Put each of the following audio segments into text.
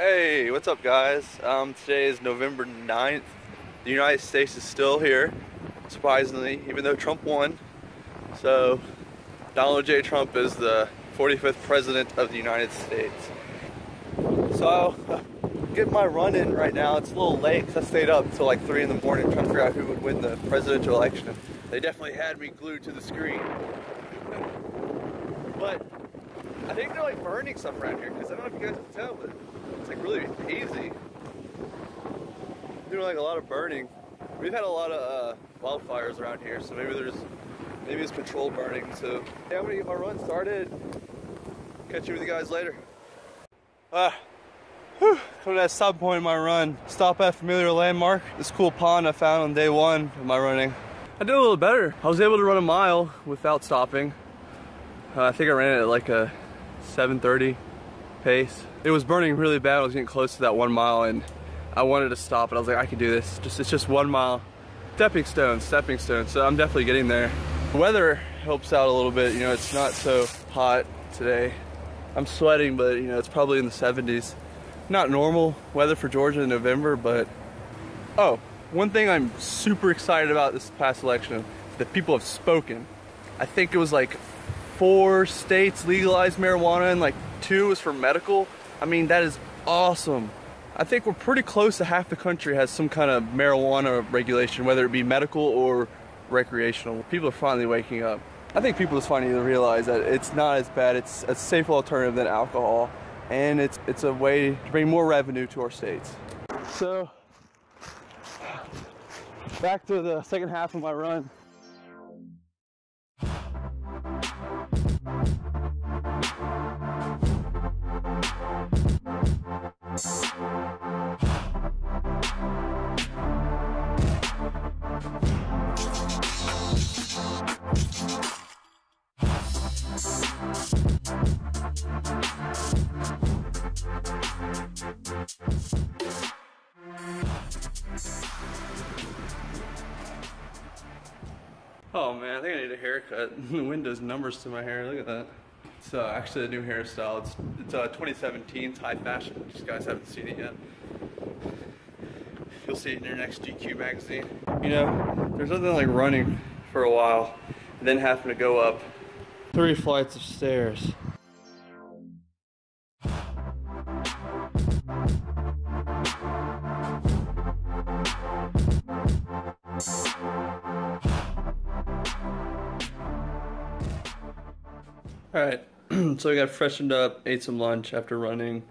Hey, what's up guys? Today is November 9th. The United States is still here, surprisingly, even though Trump won. So Donald J. Trump is the 45th President of the United States. So I'll get my run in right now. It's a little late because I stayed up until like 3 in the morning trying to figure out who would win the presidential election. They definitely had me glued to the screen. But I think they're like burning stuff around here because I don't know if you guys can tell, but it's like really hazy. Doing like a lot of burning. We've had a lot of wildfires around here, so maybe it's controlled burning. So yeah, I'm gonna get my run started. Catch you with you guys later. Come to that stop point in my run. Stop at familiar landmark. This cool pond I found on day one of my running. I did a little better. I was able to run a mile without stopping. I think I ran it at like a 7:30 pace. It was burning really bad. I was getting close to that 1 mile and I wanted to stop, and I was like, I can do this. It's just 1 mile. Stepping stone. So I'm definitely getting there. The weather helps out a little bit. You know, it's not so hot today. I'm sweating, but you know, it's probably in the 70s. Not normal weather for Georgia in November, but one thing I'm super excited about this past election is that people have spoken. I think it was like 4 states legalized marijuana and like 2 was for medical. I mean, that is awesome. I think we're pretty close to half the country has some kind of marijuana regulation, whether it be medical or recreational. People are finally waking up. I think people just finally realize that it's not as bad. It's a safe alternative than alcohol, and it's a way to bring more revenue to our states. So, back to the second half of my run. Oh man, I think I need a haircut. The wind does numbers to my hair, look at that. It's actually a new hairstyle. It's 2017's high fashion, if you guys haven't seen it yet. You'll see it in your next GQ magazine. You know, there's nothing like running for a while and then having to go up 3 flights of stairs. Alright, so I got freshened up, ate some lunch after running.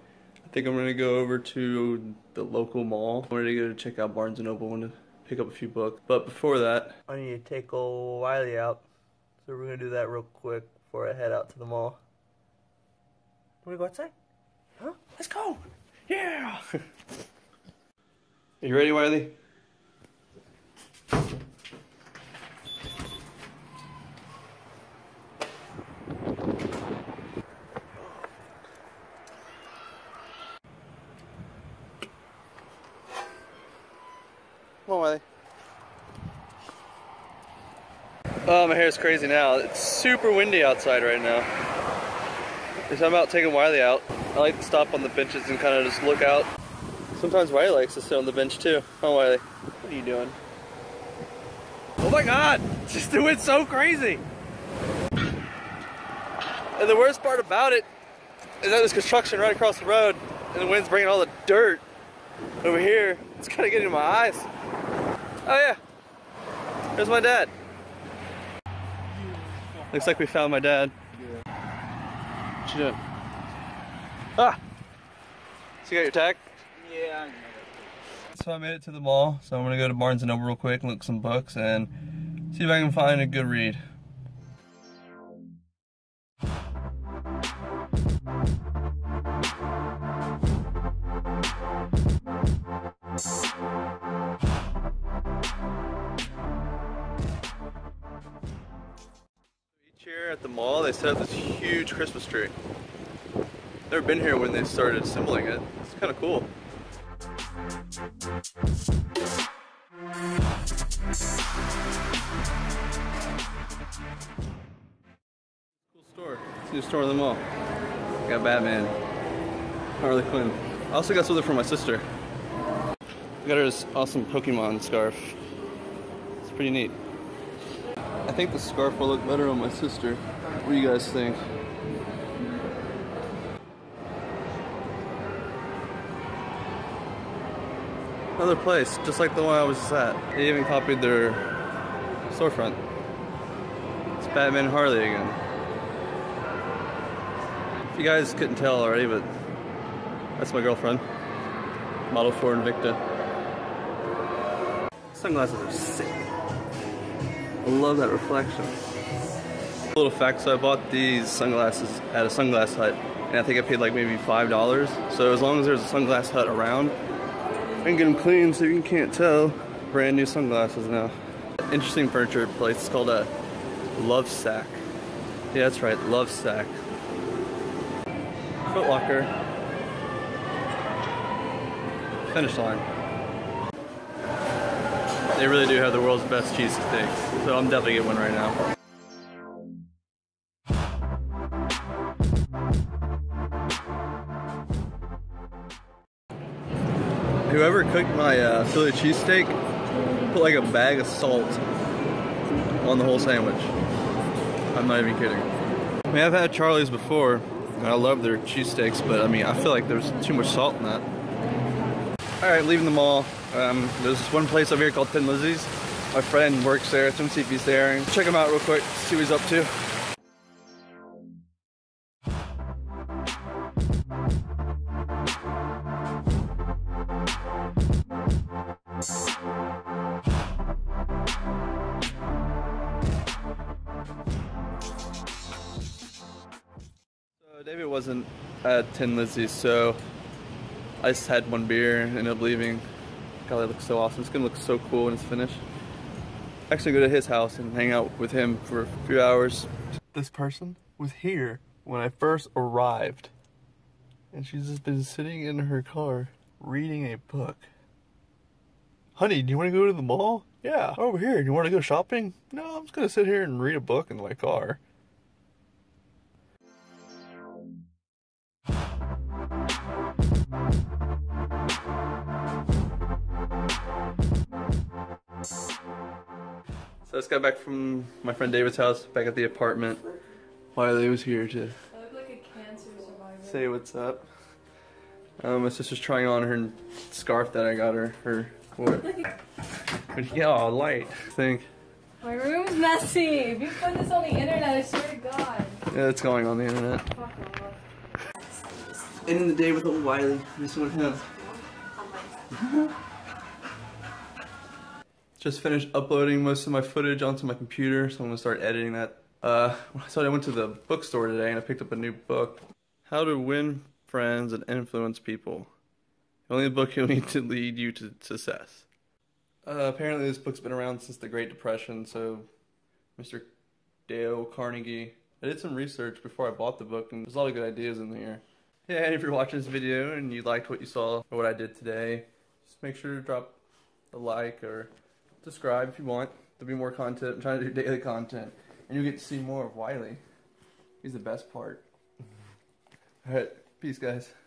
I think I'm going to go over to the local mall. I wanted to go to check out Barnes and Noble. I wanted to pick up a few books. But before that, I need to take old Wiley out. So we're going to do that real quick before I head out to the mall. Want to go outside? Huh? Let's go! Yeah! Are you ready, Wiley? Come on, Wiley. Oh, my hair's crazy now. It's super windy outside right now. So I'm out taking Wiley out. I like to stop on the benches and kind of just look out. Sometimes Wiley likes to sit on the bench too. Oh, Wiley, what are you doing? Oh my God, just doing so crazy. And the worst part about it is that there's construction right across the road and the wind's bringing all the dirt over here. It's kind of getting in my eyes. Oh yeah, there's my dad. Looks like we found my dad. Yeah. What you doing? Ah! So you got your tag? Yeah, I know. So I made it to the mall, so I'm gonna go to Barnes and Noble real quick and look at some books and see if I can find a good read. Here at the mall, they set up this huge Christmas tree. Never been here when they started assembling it. It's kind of cool. Cool store. It's a new store in the mall. Got Batman, Harley Quinn. I also got something for my sister. I got her this awesome Pokemon scarf. It's pretty neat. I think the scarf will look better on my sister. What do you guys think? Another place, just like the one I was just at. They even copied their storefront. It's Batman and Harley again. If you guys couldn't tell already, but that's my girlfriend. Model for Invicta. Sunglasses are sick. I love that reflection. Little fact, so I bought these sunglasses at a Sunglass Hut, and I think I paid like maybe $5. So as long as there's a Sunglass Hut around, I can get them clean so you can't tell. Brand new sunglasses now. Interesting furniture place, it's called a Love Sack. Yeah, that's right, Love Sack. Foot Locker. Finish Line. They really do have the world's best cheese sticks, so I'm definitely getting one right now. Whoever cooked my Philly cheesesteak put like a bag of salt on the whole sandwich. I'm not even kidding. I mean, I've had Charlie's before, and I love their cheesesteaks, but I mean, I feel like there's too much salt in that. Alright, leaving the mall. There's this one place over here called Tin Lizzy's. My friend works there, so I'm see if he's there. Check him out real quick, see what he's up to. So David wasn't at Tin Lizzy's, so I just had one beer and ended up leaving. God, that looks so awesome. It's gonna look so cool when it's finished. Actually go to his house and hang out with him for a few hours. This person was here when I first arrived. And she's just been sitting in her car reading a book. Honey, do you wanna go to the mall? Yeah, over here. Do you wanna go shopping? No, I'm just gonna sit here and read a book in my car. So I just got back from my friend David's house, back at the apartment. Wiley was here to say what's up. My sister's trying on her scarf that I got her. But yeah, light. I think. My room's messy. If you put this on the internet, I swear to God. Yeah, it's going on the internet. Ending the day with old Wiley. This one has. Just finished uploading most of my footage onto my computer, so I'm gonna start editing that. So I went to the bookstore today and I picked up a new book. How to Win Friends and Influence People. The only book you'll need to lead you to success. Apparently this book's been around since the Great Depression, so Mr. Dale Carnegie. I did some research before I bought the book, and there's a lot of good ideas in there. Yeah, and if you're watching this video and you liked what you saw or what I did today, just make sure to drop a like or subscribe if you want. There'll be more content. I'm trying to do daily content. And you'll get to see more of Wiley. He's the best part. Alright, peace guys.